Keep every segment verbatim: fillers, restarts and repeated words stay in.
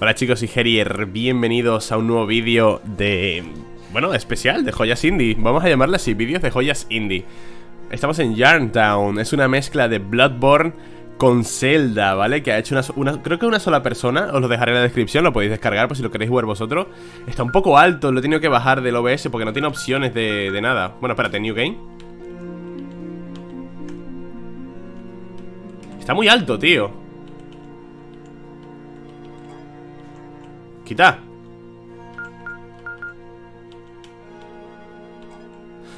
Hola chicos y Gerier, bienvenidos a un nuevo vídeo de... bueno, especial, de joyas indie. Vamos a llamarle así, vídeos de joyas indie. Estamos en Yarntown, es una mezcla de Bloodborne con Zelda, ¿vale? Que ha hecho una, una... creo que una sola persona, os lo dejaré en la descripción, lo podéis descargar por si lo queréis jugar vosotros. Está un poco alto, lo he tenido que bajar del O B S porque no tiene opciones de, de nada. Bueno, espérate, New Game. Está muy alto, tío. Quita.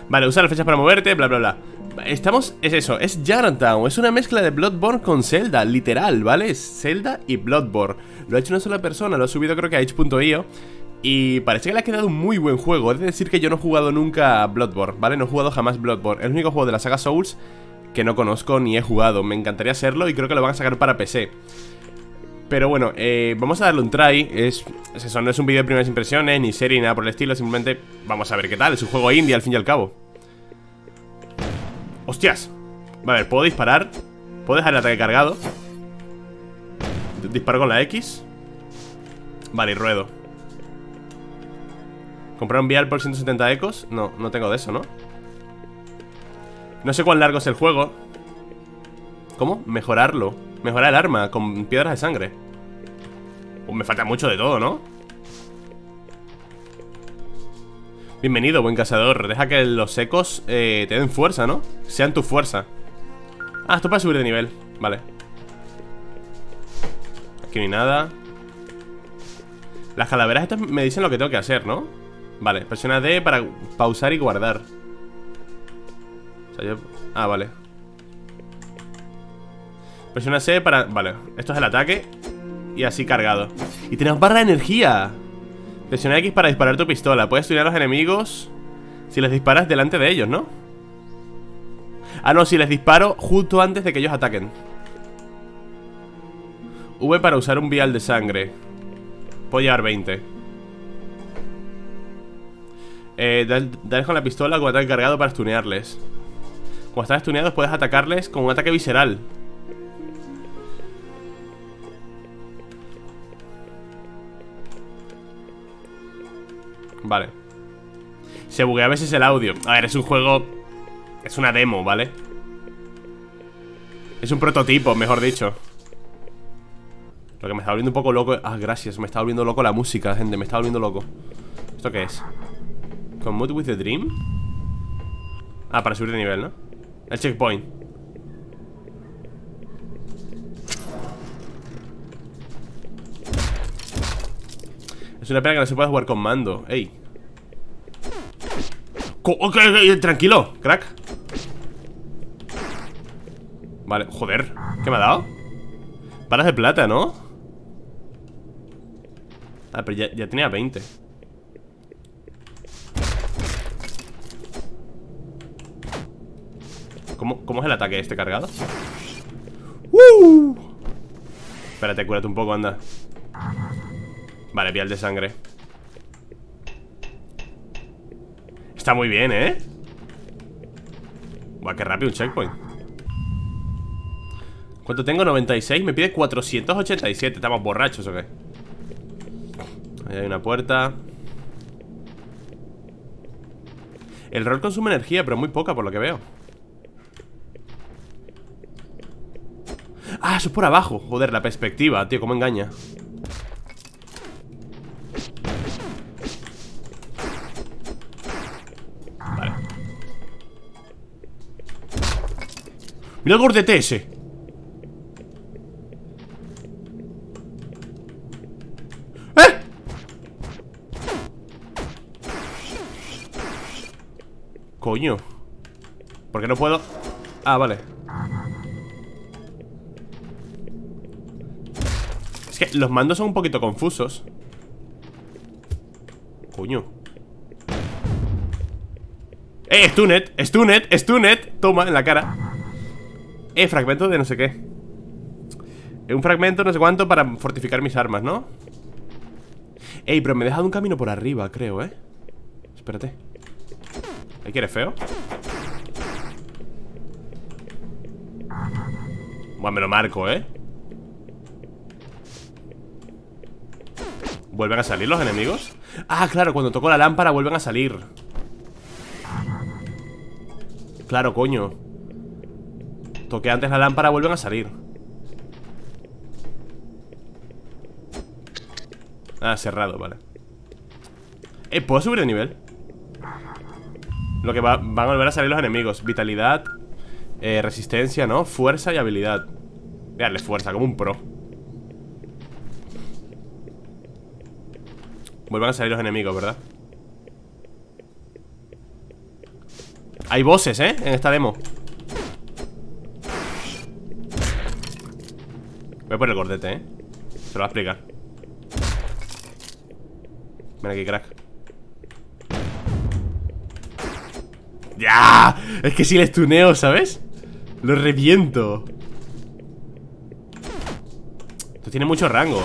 Vale, usa las flechas para moverte, bla, bla, bla. Estamos, es eso, es Yarntown. Es una mezcla de Bloodborne con Zelda, literal, ¿vale? Es Zelda y Bloodborne. Lo ha hecho una sola persona, lo ha subido creo que a itch punto i o. Y parece que le ha quedado un muy buen juego. Es decir que yo no he jugado nunca a Bloodborne, ¿vale? No he jugado jamás Bloodborne. Es el único juego de la saga Souls que no conozco ni he jugado. Me encantaría hacerlo y creo que lo van a sacar para P C. Pero bueno, eh, vamos a darle un try. Es, es eso, no es un vídeo de primeras impresiones, ni serie, ni nada por el estilo. Simplemente vamos a ver qué tal. Es un juego indie al fin y al cabo. ¡Hostias! Vale, puedo disparar. Puedo dejar el ataque cargado. Disparo con la X. Vale, y ruedo. ¿Comprar un vial por ciento setenta ecos? No, no tengo de eso, ¿no? No sé cuán largo es el juego. ¿Cómo? Mejorarlo. Mejorar el arma con piedras de sangre. Pues me falta mucho de todo, ¿no? Bienvenido, buen cazador. Deja que los ecos eh, te den fuerza, ¿no? Sean tu fuerza. Ah, esto para subir de nivel. Vale. Aquí no hay nada. Las calaveras estas me dicen lo que tengo que hacer, ¿no? Vale, presiona D para pausar y guardar. O sea, yo... ah, vale. Presiona C para... vale, esto es el ataque. Y así cargado. Y tenemos barra de energía. Presiona X para disparar tu pistola. Puedes estudiar a los enemigos si les disparas delante de ellos, ¿no? Ah, no, si les disparo justo antes de que ellos ataquen. V para usar un vial de sangre. Puedo llevar veinte. Eh, dale, dale con la pistola con ataque cargado para stunearles. Cuando están stuneados puedes atacarles con un ataque visceral. Vale. Se buguea a veces el audio. A ver, es un juego... es una demo, ¿vale? Es un prototipo, mejor dicho. Lo que me está volviendo un poco loco... ah, gracias, me está volviendo loco la música, gente. Me está volviendo loco. ¿Esto qué es? Commute with the Dream. Ah, para subir de nivel, ¿no? El checkpoint. Es una pena que no se pueda jugar con mando. Ey. Okay, tranquilo, crack. Vale, joder. ¿Qué me ha dado? Balas de plata, ¿no? Ah, pero ya, ya tenía veinte. ¿Cómo, cómo es el ataque este cargado? ¡Uh! Espérate, cúrate un poco, anda. Vale, vial de sangre. Está muy bien, ¿eh? Buah, qué rápido un checkpoint. ¿Cuánto tengo? noventa y seis. Me pide cuatrocientos ochenta y siete. ¿Estamos borrachos o qué? Ahí hay una puerta. El rol consume energía, pero muy poca por lo que veo. Ah, eso es por abajo. Joder, la perspectiva, tío, cómo engaña. ¡Mira el gordete ese! ¡Eh! Coño. ¿Por qué no puedo? Ah, vale. Es que los mandos son un poquito confusos. Coño. ¡Eh! ¡Stunet! ¡Stunet! ¡Stunet! Toma, en la cara. Eh, fragmento de no sé qué. Un fragmento no sé cuánto para fortificar mis armas, ¿no? Ey, pero me he dejado un camino por arriba, creo, ¿eh? Espérate. ¿Ahí quieres feo? Bueno, me lo marco, ¿eh? ¿Vuelven a salir los enemigos? Ah, claro, cuando toco la lámpara vuelven a salir. Claro, coño. Toqué antes la lámpara, vuelven a salir. Ah, cerrado, vale. Eh, ¿puedo subir de nivel? Lo que va, van a volver a salir los enemigos. Vitalidad, eh, resistencia, ¿no? Fuerza y habilidad. Voy a darle fuerza, como un pro. Vuelvan a salir los enemigos, ¿verdad? Hay bosses, ¿eh? En esta demo. Voy por el gordete, ¿eh? Se lo voy a explicar. Ven aquí, crack. ¡Ya! Es que si les tuneo, ¿sabes? Los reviento. Esto tiene mucho rango.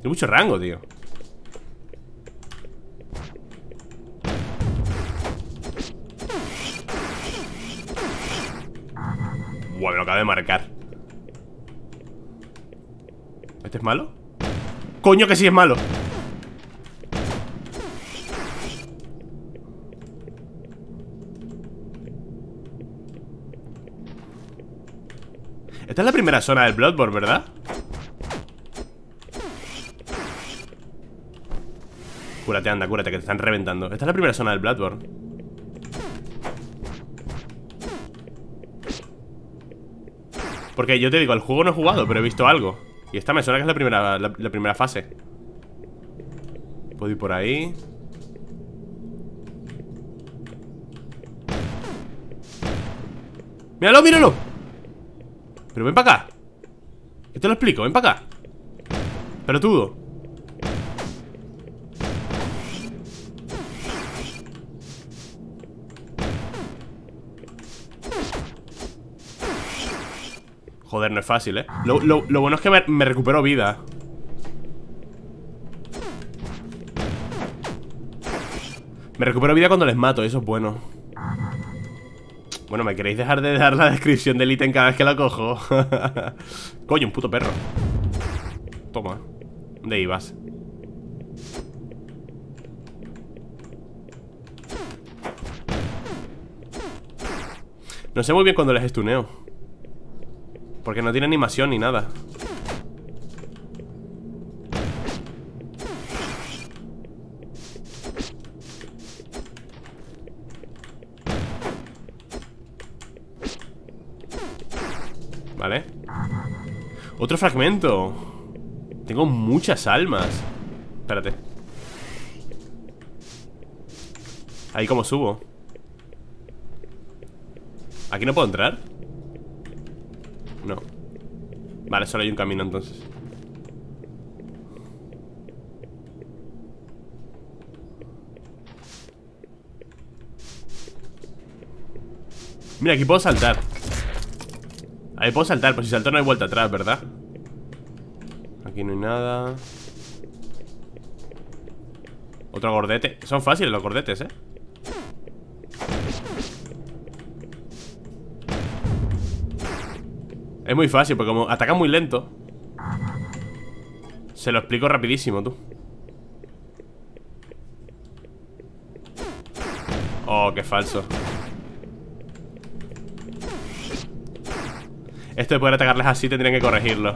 Tiene mucho rango, tío. Buah, me lo acabo de marcar. ¿Este es malo? ¡Coño que sí es malo! Esta es la primera zona del Bloodborne, ¿verdad? Cúrate, anda, cúrate, que te están reventando. Esta es la primera zona del Bloodborne. Porque yo te digo, el juego no he jugado, pero he visto algo. Y esta me suena que es la primera, la, la primera fase. Puedo ir por ahí. ¡Míralo, míralo! Pero ven para acá. Yo te lo explico, ven para acá. Pelotudo. Joder, no es fácil, ¿eh? Lo, lo, lo bueno es que me, me recupero vida. Me recupero vida cuando les mato, eso es bueno. Bueno, ¿me queréis dejar de dar la descripción del ítem cada vez que la cojo? Coño, un puto perro. Toma. ¿Dónde ibas? No sé muy bien cuando les estuneo, porque no tiene animación ni nada. Vale. Otro fragmento. Tengo muchas almas. Espérate. Ahí como subo. ¿Aquí no puedo entrar? No. Vale, solo hay un camino entonces. Mira, aquí puedo saltar. Ahí puedo saltar, pues si salto no hay vuelta atrás, ¿verdad? Aquí no hay nada. Otro gordete. Son fáciles los gordetes, ¿eh? Es muy fácil, porque como atacan muy lento. Se lo explico rapidísimo, tú. Oh, qué falso. Esto de poder atacarles así tendrían que corregirlo.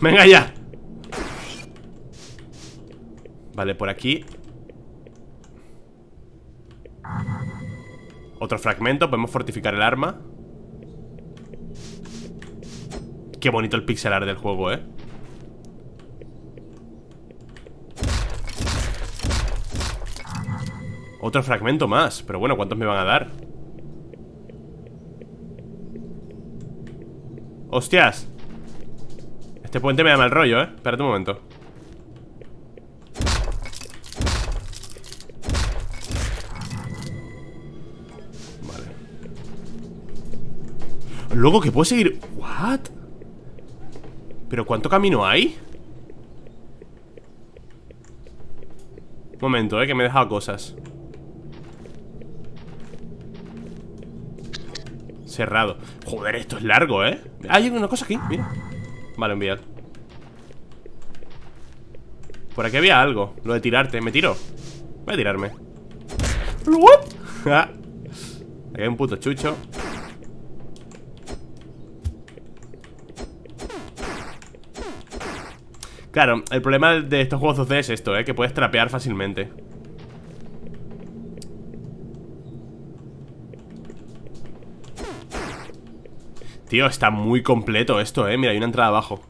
Venga ya. Vale, por aquí. Otro fragmento, podemos fortificar el arma. Qué bonito el pixel art del juego, ¿eh? Otro fragmento más, pero bueno, ¿cuántos me van a dar? ¡Hostias! Este puente me da mal rollo, ¿eh? Espérate un momento. Luego que puedo seguir... ¿What? ¿Pero cuánto camino hay? Un momento, eh, que me he dejado cosas. Cerrado. Joder, esto es largo, ¿eh? Hay una cosa aquí, mira. Vale, enviar. Por aquí había algo. Lo de tirarte. ¿Me tiro? Voy a tirarme. Aquí hay un puto chucho. Claro, el problema de estos juegos dos D es esto, ¿eh? Que puedes trapear fácilmente. Tío, está muy completo esto, eh. Mira, hay una entrada abajo.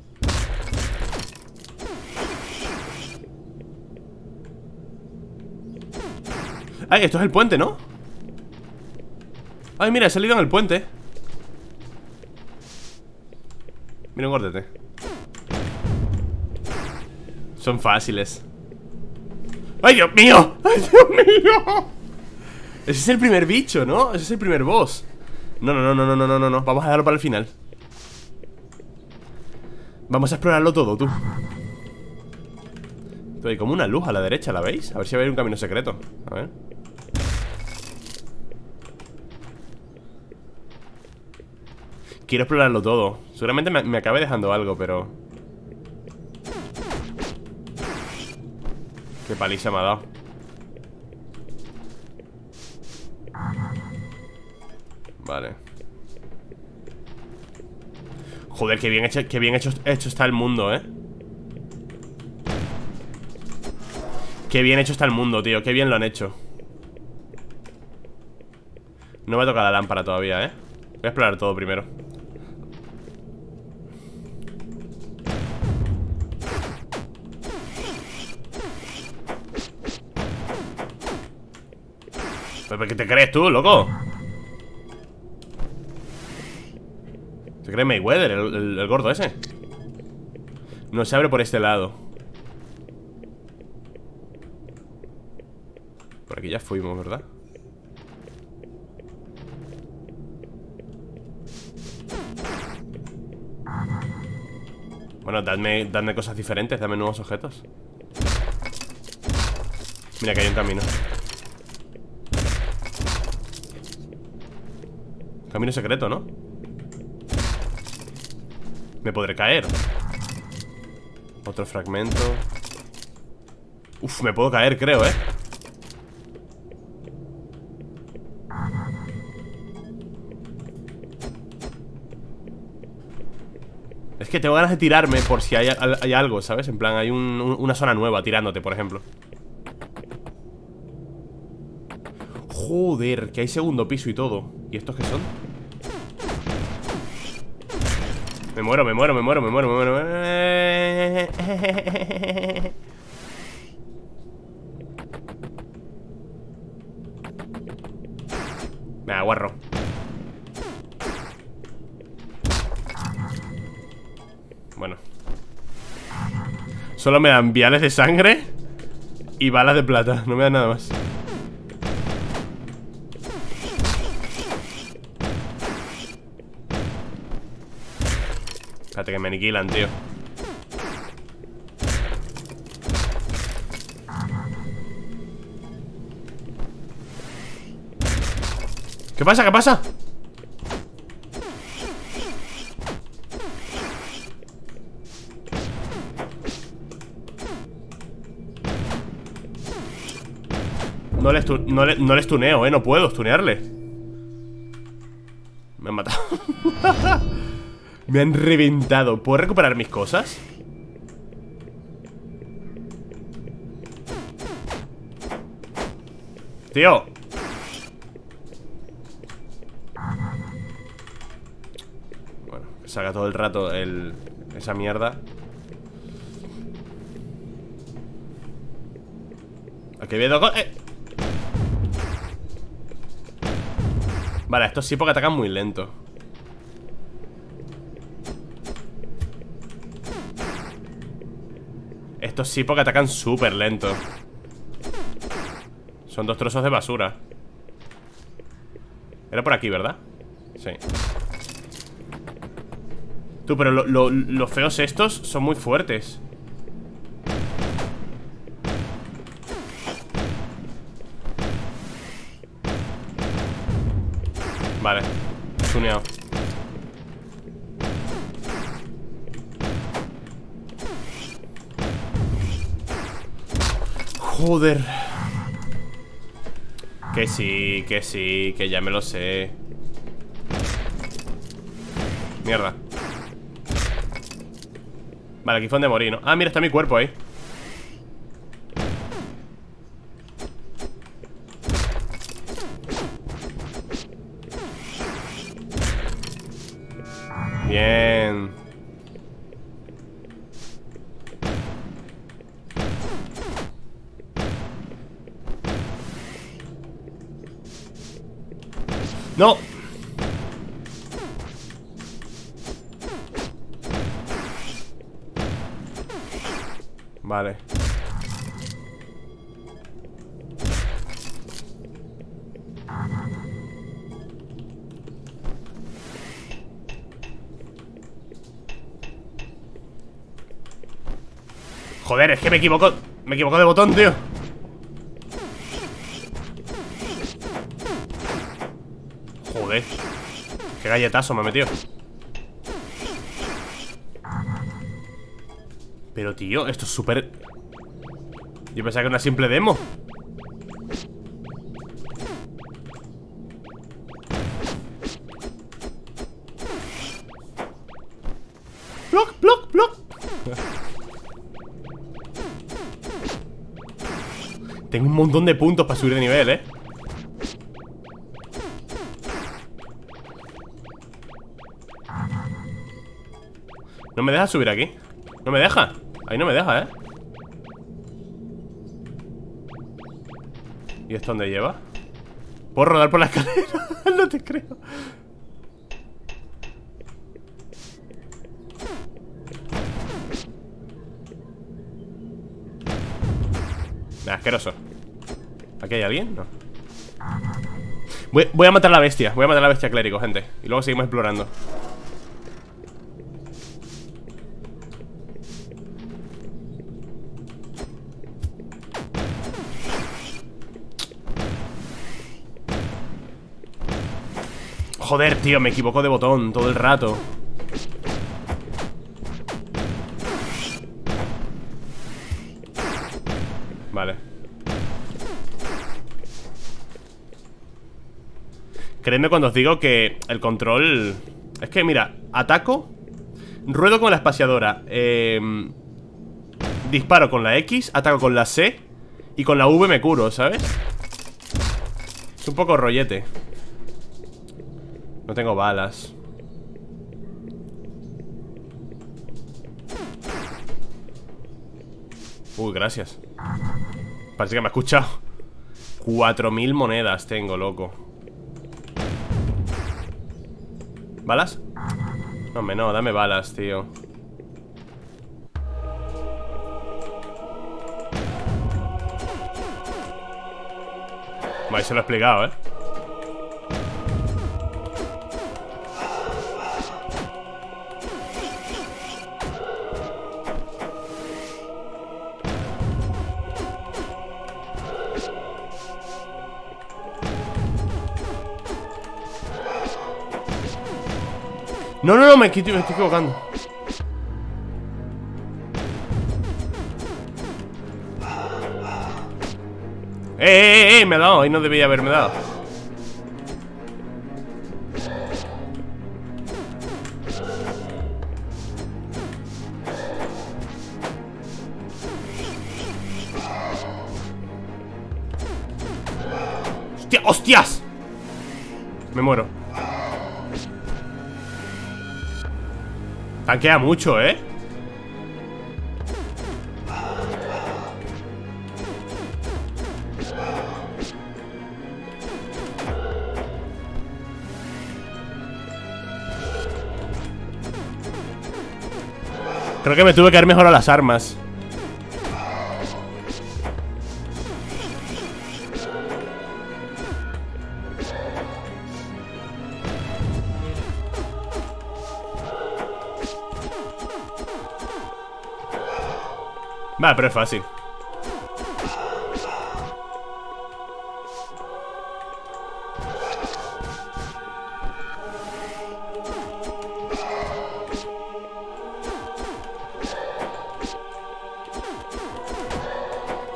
Ay, esto es el puente, ¿no? Ay, mira, he salido en el puente. Mira, engórdate. Son fáciles. ¡Ay, Dios mío! ¡Ay, Dios mío! Ese es el primer bicho, ¿no? Ese es el primer boss. No, no, no, no, no, no, no, no. Vamos a dejarlo para el final. Vamos a explorarlo todo, tú. Hay como una luz a la derecha, ¿la veis? A ver si va a haber un camino secreto. A ver. Quiero explorarlo todo. Seguramente me, me acabe dejando algo, pero... Qué paliza me ha dado. Vale. Joder, qué bien hecho, qué bien hecho, hecho está el mundo, ¿eh? Qué bien hecho está el mundo, tío. Qué bien lo han hecho. No me ha tocado la lámpara todavía, ¿eh? Voy a explorar todo primero. ¿Pero qué te crees tú, loco? ¿Te crees Mayweather, el, el, el gordo ese? No se abre por este lado. Por aquí ya fuimos, ¿verdad? Bueno, dadme, dadme cosas diferentes, dame nuevos objetos. Mira que hay un camino. Camino secreto, ¿no? Me podré caer. Otro fragmento. Uf, me puedo caer, creo, ¿eh? Es que tengo ganas de tirarme por si hay, hay algo, ¿sabes? En plan, hay un, un, una zona nueva tirándote, por ejemplo. Joder, que hay segundo piso y todo. ¿Y estos qué son? Me muero, me muero, me muero, me muero, me muero, me muero. Me aguarro. Bueno. Solo me dan viales de sangre y balas de plata. No me dan nada más. Espérate que me aniquilan, tío. ¿Qué pasa? ¿Qué pasa? No les, no les, no les tuneo, eh. No puedo tunearle. Me han matado. Me han reventado. ¿Puedo recuperar mis cosas? Tío. Bueno, que salga todo el rato el... esa mierda. Aquí veo dos... ¡Eh! Vale, estos sí porque atacan muy lento. Estos sí porque atacan súper lento. Son dos trozos de basura. Era por aquí, ¿verdad? Sí. Tú, pero lo, lo, los feos estos son muy fuertes. Vale. tuneado. Joder. Que sí, que sí, que ya me lo sé. Mierda. Vale, aquí fue donde morí, ¿no? Ah, mira, está mi cuerpo ahí. Bien. No. Vale. Joder, es que me equivoco. Me equivoco de botón, tío. Joder. Qué galletazo me ha metido. Pero, tío, esto es súper... Yo pensaba que era una simple demo. ¡Block, block, block! Tengo un montón de puntos para subir de nivel, ¿eh? ¿No me deja subir aquí? ¿No me deja? Ahí no me deja, ¿eh? ¿Y esto dónde lleva? ¿Puedo rodar por la escalera? No te creo. Nah, asqueroso. ¿Aquí hay alguien? No. Voy, voy a matar a la bestia. Voy a matar a la bestia clérigo, gente. Y luego seguimos explorando. Joder, tío, me equivoco de botón todo el rato. Vale. Creedme cuando os digo que el control... Es que, mira, ataco, ruedo con la espaciadora, eh, disparo con la X, ataco con la C y con la V me curo, ¿sabes? Es un poco rollete. No tengo balas. Uy, gracias. Parece que me ha escuchado. cuatro mil monedas tengo, loco. ¿Balas? No, hombre, no, dame balas, tío. Vale, se lo he explicado, ¿eh? No, no, no, me, me estoy equivocando. ¡Eh, eh, eh! Me ha dado, ahí no debía haberme dado. ¡Hostia, hostias! Me muero. Tanquea mucho, ¿eh? Creo que me tuve que haber mejorado las armas. Vale, pero es fácil.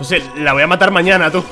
No sé, la voy a matar mañana, tú.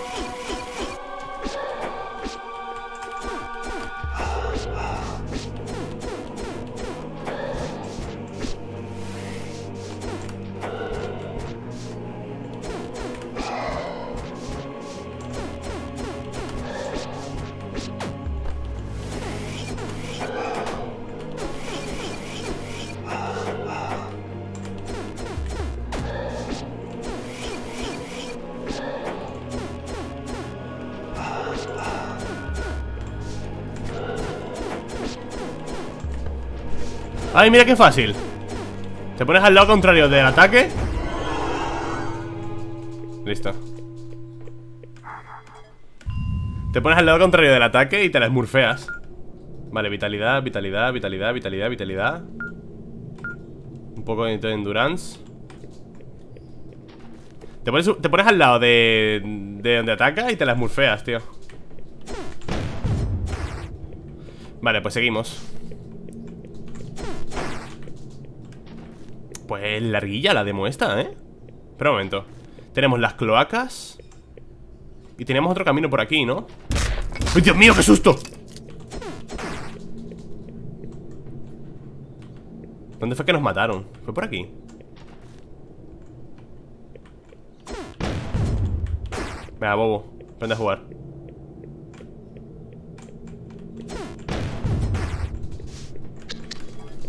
Ay, mira qué fácil. Te pones al lado contrario del ataque. Listo. Te pones al lado contrario del ataque y te la esmurfeas. Vale, vitalidad, vitalidad, vitalidad, vitalidad, vitalidad. Un poco de endurance. Te pones, te pones al lado de, de donde ataca y te la esmurfeas, tío. Vale, pues seguimos. Pues larguilla la demo esta, ¿eh? Espera un momento. Tenemos las cloacas. Y tenemos otro camino por aquí, ¿no? ¡Ay, Dios mío, qué susto! ¿Dónde fue que nos mataron? Fue por aquí. Venga, bobo, aprende a jugar.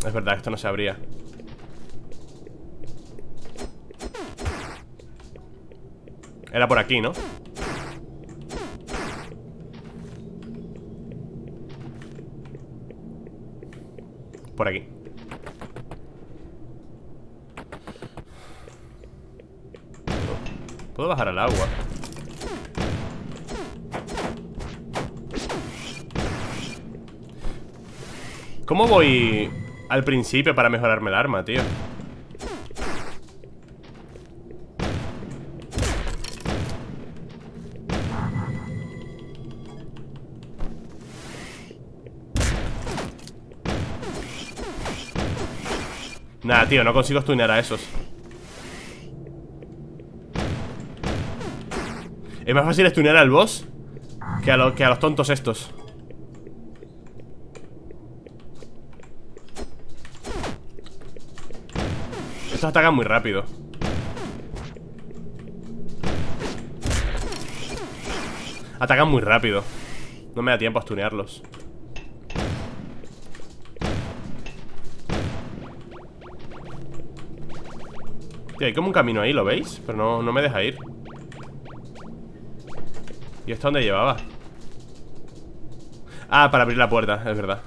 Es verdad, esto no se abría. Era por aquí, ¿no? Por aquí. Puedo bajar al agua. ¿Cómo voy al principio para mejorarme el arma, tío? Nah, tío, no consigo stunear a esos. Es más fácil stunear al boss que a, lo, que a los tontos estos. Estos atacan muy rápido. Atacan muy rápido. No me da tiempo a stunearlos. Tío, hay como un camino ahí, ¿lo veis? Pero no, no me deja ir. ¿Y esto dónde llevaba? Ah, para abrir la puerta, es verdad.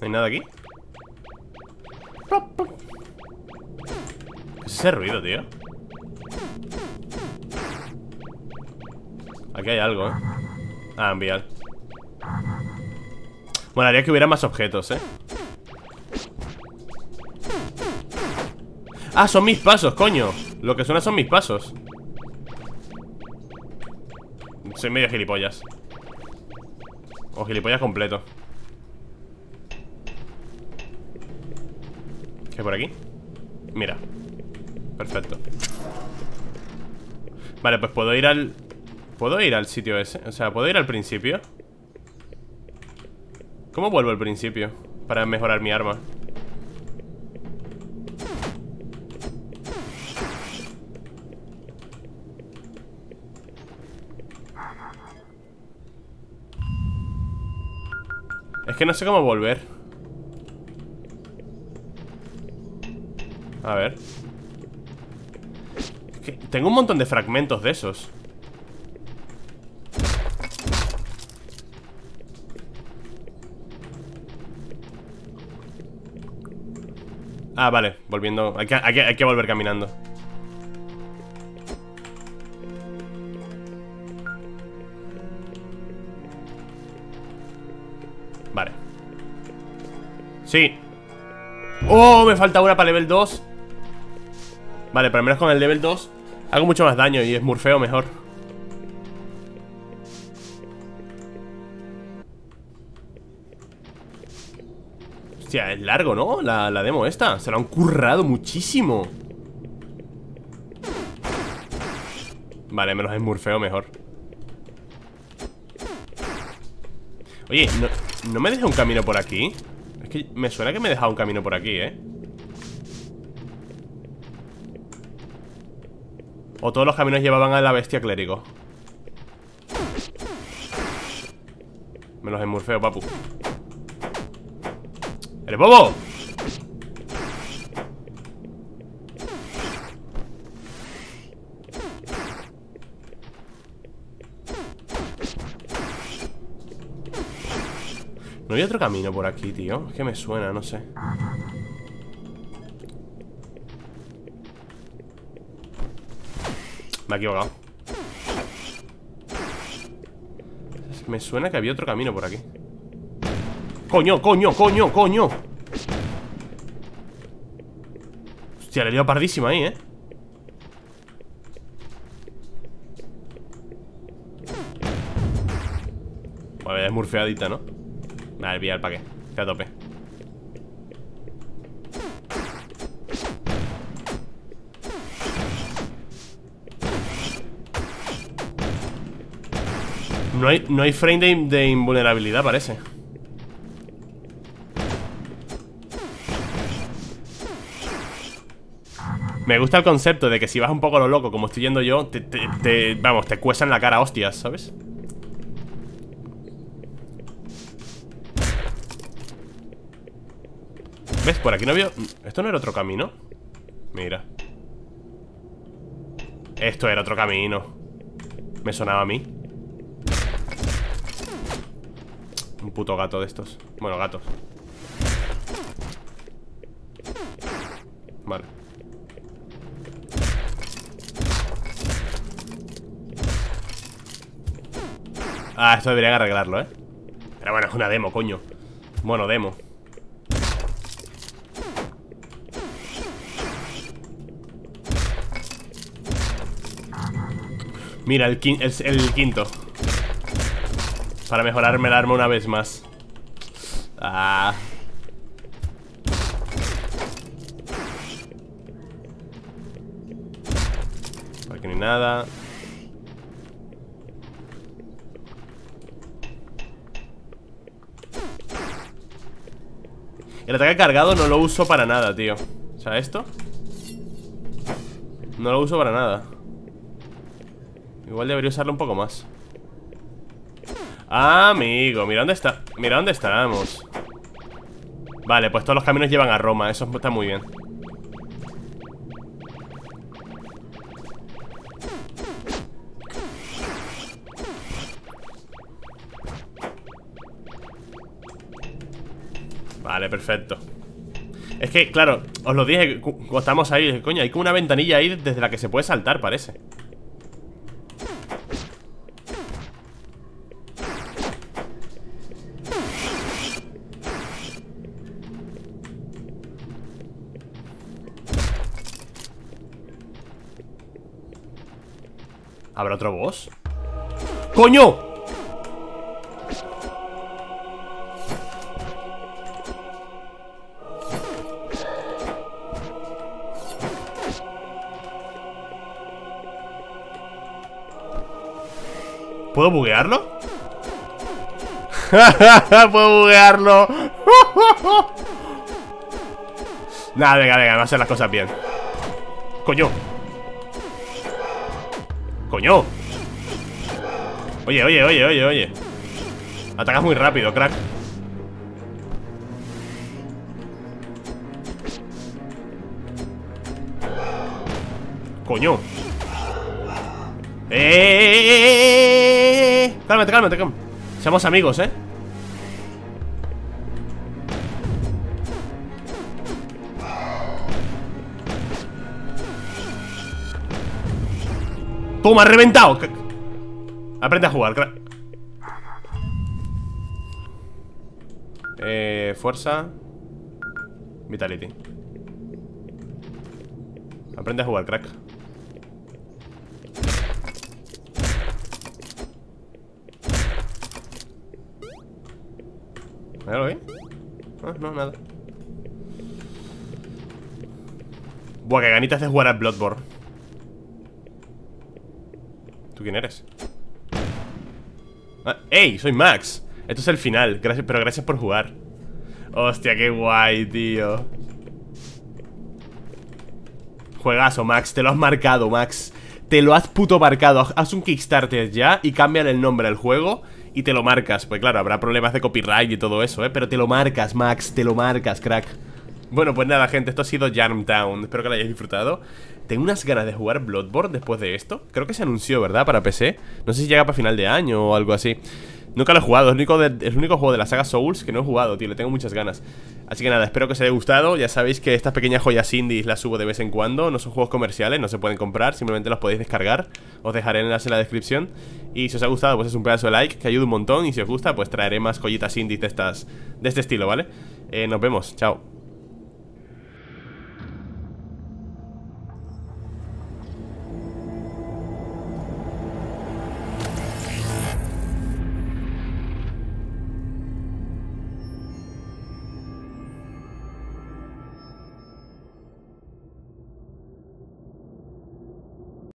¿No hay nada aquí? ¿Qué es ese ruido, tío? Aquí hay algo, ¿eh? Ah, enviar. Bueno, haría que hubiera más objetos, ¿eh? Ah, son mis pasos, coño. Lo que suena son mis pasos. Soy medio gilipollas. O gilipollas completo. ¿Qué hay por aquí? Mira. Perfecto. Vale, pues puedo ir al... ¿Puedo ir al sitio ese? O sea, ¿puedo ir al principio? ¿Cómo vuelvo al principio? Para mejorar mi arma. Es que no sé cómo volver. A ver. Es que tengo un montón de fragmentos de esos. Ah, vale, volviendo. Hay que, hay que, hay que volver caminando. Vale. Sí. Oh, me falta una para level dos. Vale, pero al menos con el level dos hago mucho más daño y es murfeo mejor. Hostia, es largo, ¿no? La, la demo esta. Se lo han currado muchísimo. Vale, menos esmurfeo mejor. Oye, ¿no, ¿no me deja un camino por aquí? Es que me suena que me he dejado un camino por aquí, ¿eh? O todos los caminos llevaban a la bestia clérigo. Me los esmurfeo, papu. ¡Eres bobo! No hay otro camino por aquí, tío. Es que me suena, no sé. Me he equivocado. Me suena que había otro camino por aquí. ¡Coño, coño, coño, coño! Hostia, le he liado pardísima ahí, ¿eh? Vale, es murfeadita, ¿no? Vale, pilla el paquete. Está a tope. No hay, no hay frame de, de invulnerabilidad, parece. Me gusta el concepto de que si vas un poco a lo loco, como estoy yendo yo, te, te, te vamos, te cuesan la cara a hostias, ¿sabes? ¿Ves? Por aquí no había... ¿Esto no era otro camino? Mira. Esto era otro camino. Me sonaba a mí. Un puto gato de estos. Bueno, gatos. Vale. Ah, esto deberían arreglarlo, ¿eh? Pero bueno, es una demo, coño. Bueno, demo. Mira, el, quin el, el quinto. Para mejorarme el arma una vez más. Ah. Aquí ni nada. El ataque cargado no lo uso para nada, tío. O sea, esto no lo uso para nada. Igual debería usarlo un poco más. Amigo, mira dónde está. Mira dónde estamos. Vale, pues todos los caminos llevan a Roma. Eso está muy bien. Vale, perfecto. Es que, claro, os lo dije cuando estábamos ahí. Coño, hay como una ventanilla ahí desde la que se puede saltar, parece. ¿Habrá otro boss? ¡Coño! ¿Puedo buguearlo? ¡Puedo buguearlo! Nada, venga, venga, vamos a hacer las cosas bien. ¡Coño! ¡Coño! Oye, oye, oye, oye, oye. Atacas muy rápido, crack. ¡Coño! ¡Eh, eh, eh, eh! Cálmate, cálmate, cálmate. Seamos amigos, ¿eh? ¡Toma, reventado! Aprende a jugar, crack. Eh, fuerza. Vitality. Aprende a jugar, crack. ¿Me lo vi? Ah, no, nada. Buah, que ganitas de jugar al Bloodborne. ¿Tú quién eres? Ah, ¡ey! Soy Max. Esto es el final, gracias, pero gracias por jugar. Hostia, qué guay, tío. Juegazo, Max, te lo has marcado, Max. Te lo has puto marcado. Haz un Kickstarter ya y cámbiale el nombre al juego y te lo marcas. Pues claro, habrá problemas de copyright y todo eso, ¿eh? Pero te lo marcas, Max, te lo marcas, crack. Bueno, pues nada, gente, esto ha sido Yarntown. Espero que lo hayáis disfrutado. Tengo unas ganas de jugar Bloodborne después de esto. Creo que se anunció, ¿verdad? Para P C. No sé si llega para final de año o algo así. Nunca lo he jugado, es el único, de, el único juego de la saga Souls que no he jugado, tío, le tengo muchas ganas. Así que nada, espero que os haya gustado. Ya sabéis que estas pequeñas joyas indies las subo de vez en cuando. No son juegos comerciales, no se pueden comprar, simplemente los podéis descargar. Os dejaré el enlace en la descripción. Y si os ha gustado, pues es un pedazo de like, que ayuda un montón. Y si os gusta, pues traeré más joyitas indies de, estas, de este estilo, ¿vale? Eh, nos vemos, chao.